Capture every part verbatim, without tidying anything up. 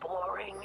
boring. You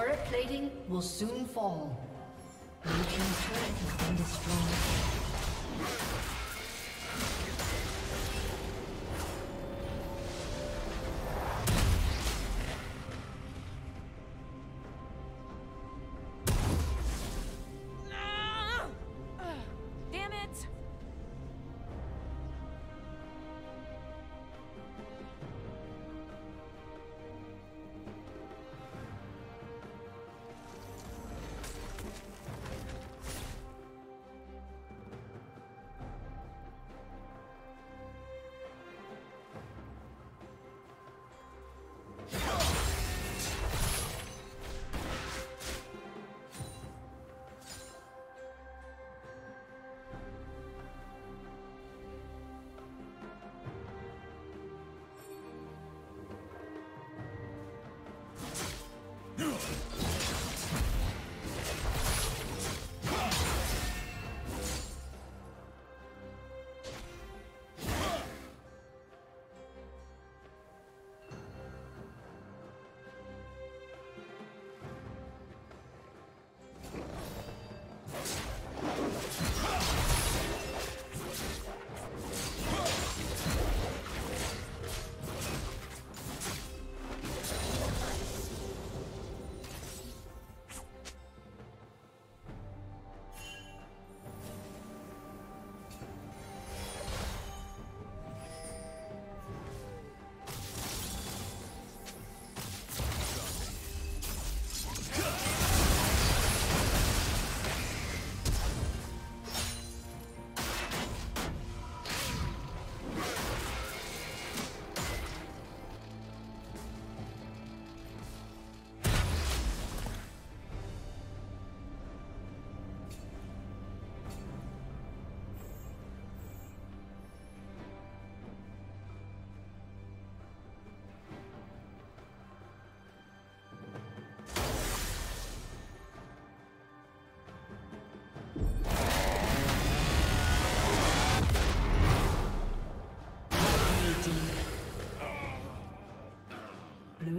Turret plating will soon fall. Your team's turret has been destroyed. Blue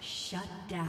Shut down.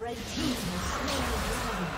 Red team has slain the dragon.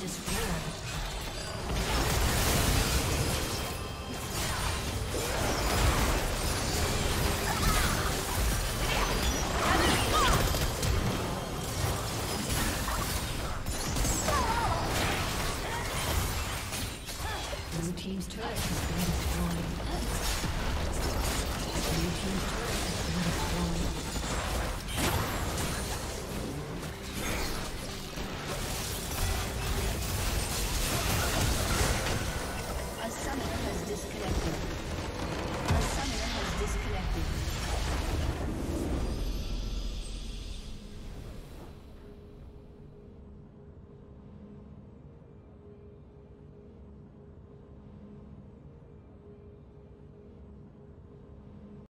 Despair. team's turret has been